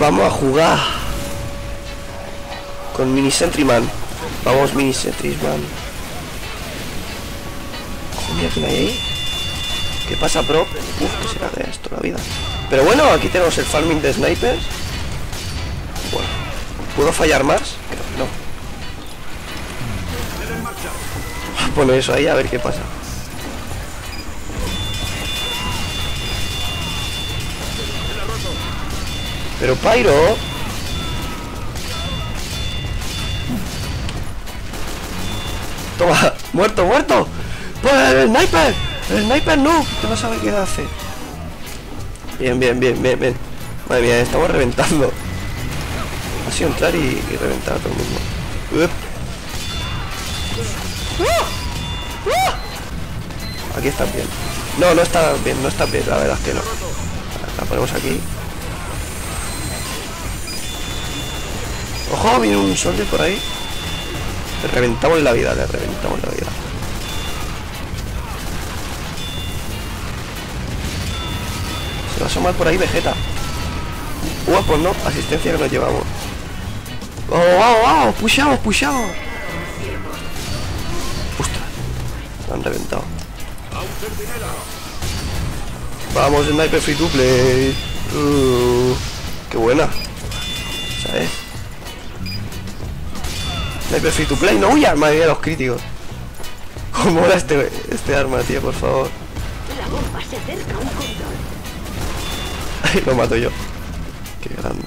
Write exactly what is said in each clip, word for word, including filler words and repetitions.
Vamos a jugar con Mini Sentry Man. Vamos, Mini Sentry Man. Mira quién hay ahí. ¿Qué pasa, bro? Uf, ¿qué será de esto la vida? Pero bueno, aquí tenemos el farming de snipers. Bueno, ¿puedo fallar más? Creo que no. Bueno, eso ahí, a ver qué pasa. Pero Pyro... Toma, muerto, muerto. Pues el sniper, el sniper no, te vas a ver qué hace. Bien, bien, bien, bien, bien. Madre mía, estamos reventando. Ha sido entrar y, y reventar a todo el mundo. Aquí está bien. No, no está bien, no está bien, la verdad es que no. La ponemos aquí. Ojo, viene un soldier por ahí. Le reventamos la vida, le reventamos la vida. Se va a asomar por ahí Vegeta. Uah, pues no, asistencia que nos llevamos. Vamos, oh, vamos, oh, vamos, oh, pushamos, pushamos. Ostras, lo han reventado. Vamos, sniper free to play. Uh, qué buena, ¿sabes? Sniper free to play, no huyas, madre mía, los críticos. Cómo era este, este arma, tío, por favor. La bomba se acerca a un control. Ay, lo mato yo. Qué grande.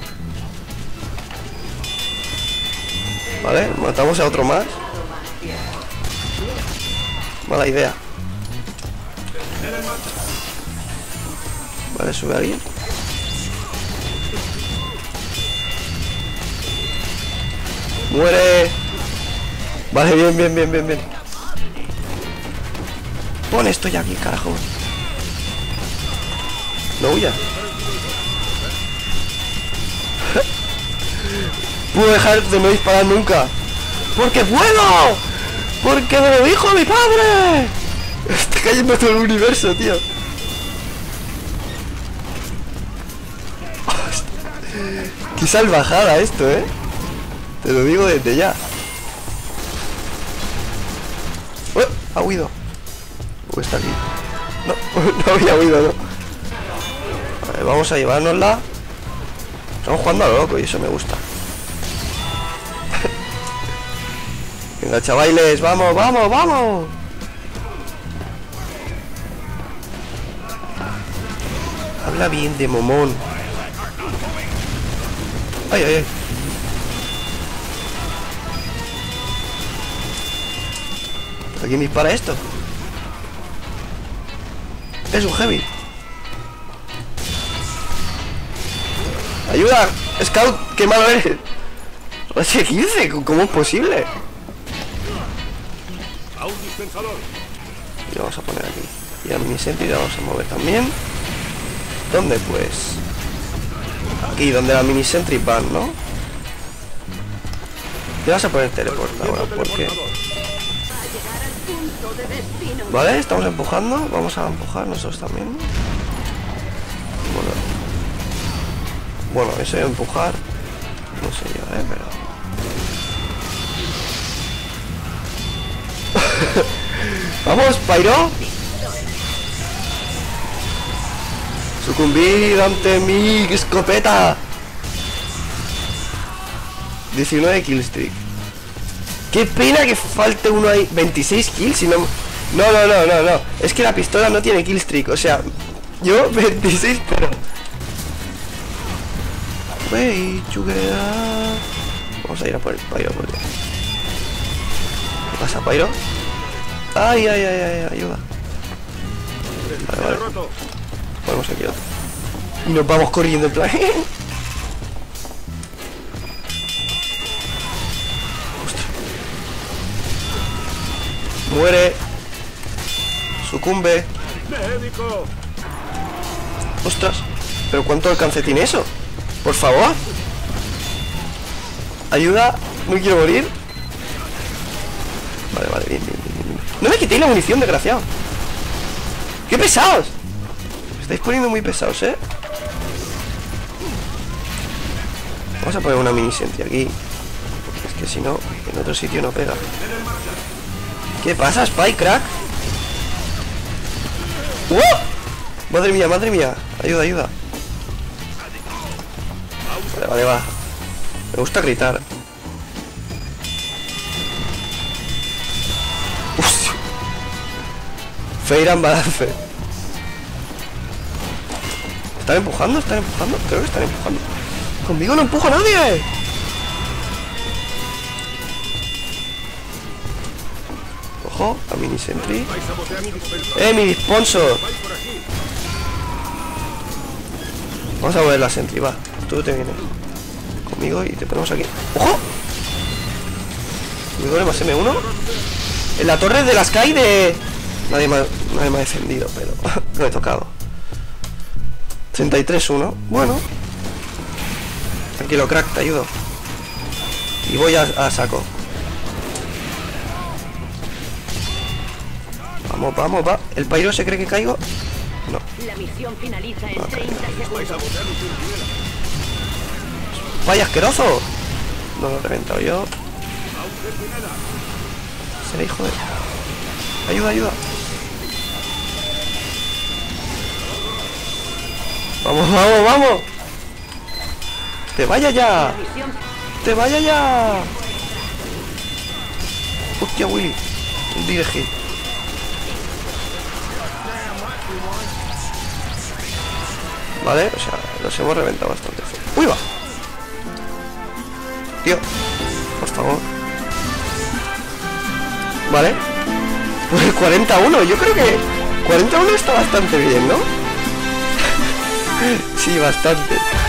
Vale, matamos a otro más. Mala idea. Vale, sube alguien. ¡Muere! Vale, bien, bien, bien, bien, bien. Pon esto ya aquí, carajo. No huya. Puedo dejar de no disparar nunca. ¡Porque puedo! ¡Porque me lo dijo mi padre! Está cayendo todo el universo, tío. Qué salvajada esto, eh. Te lo digo desde ya. ¡Oh! Ha huido. O oh, está aquí. No, no había huido, no. Vale, vamos a llevárnosla. Estamos jugando a lo loco y eso me gusta. Venga, chavales, vamos, vamos, vamos. Habla bien de momón. Ay, ay, ay. ¿A quién dispara esto? Es un heavy. ¡Ayuda! ¡Scout! ¡Qué malo eres! Oye, ¿qué dice? ¿Cómo es posible? Y lo vamos a poner aquí. Y a Mini Sentry la vamos a mover también. ¿Dónde pues? Aquí, donde la Mini Sentry van, ¿no? Te vas a poner teleport ahora, porque... Vale, estamos empujando. Vamos a empujar nosotros también. Bueno, bueno, eso de empujar no sé yo, eh, pero... ¡Vamos, Pyro! ¡Sucumbid ante mi escopeta! diecinueve killstreak. ¡Qué pena que falte uno ahí! veintiséis kills, si no... No, no, no, no, no. Es que la pistola no tiene killstreak, o sea... Yo, veintiséis, pero... Wey, chuguea... Vamos a ir a por el Pyro, por Dios. ¿Qué pasa, Pyro? ¡Ay, ay, ay, ay! Ayuda. Vale, vale. Ponemos aquí otro. Y nos vamos corriendo en plan... Muere. Sucumbe. Médico. Ostras. ¿Pero cuánto alcance tiene eso? Por favor. Ayuda. No quiero morir. Vale, vale, bien, bien, bien, bien. No me quitéis la munición, desgraciado. ¡Qué pesados! Me estáis poniendo muy pesados, eh. Vamos a poner una mini sentry aquí, porque es que si no, en otro sitio no pega. ¿Qué pasa, Spy, crack? ¡Uh! Madre mía, madre mía. Ayuda, ayuda. Vale, vale, va. Me gusta gritar. Uf. Fair and balance. ¿Están empujando? ¿Están empujando? Creo que están empujando. ¡Conmigo no empuja nadie! Ojo, a mini sentry. ¡Eh, mi sponsor! Vamos a mover la sentry, va. Tú te vienes conmigo y te ponemos aquí. ¡Ojo! Me duele más eme uno. En la torre de las Sky de... Nadie me ha, nadie me ha defendido, pero no he tocado. treinta y tres uno. Bueno. Tranquilo, crack, te ayudo. Y voy a, a saco. Vamos, vamos, va. ¿El Pyro se cree que caigo? No. La misión finaliza en treinta segundos. ¡Vaya asqueroso! No lo he reventado yo. Será hijo de... Ayuda, ayuda. Vamos, vamos, vamos. ¡Te vaya ya! ¡Te vaya ya! ¡Hostia, Willy! Un direct hit. Vale, o sea, los hemos reventado bastante. ¡Uy, va! Tío, por favor. Vale. Pues cuarenta uno, yo creo que... cuarenta uno está bastante bien, ¿no? Sí, bastante.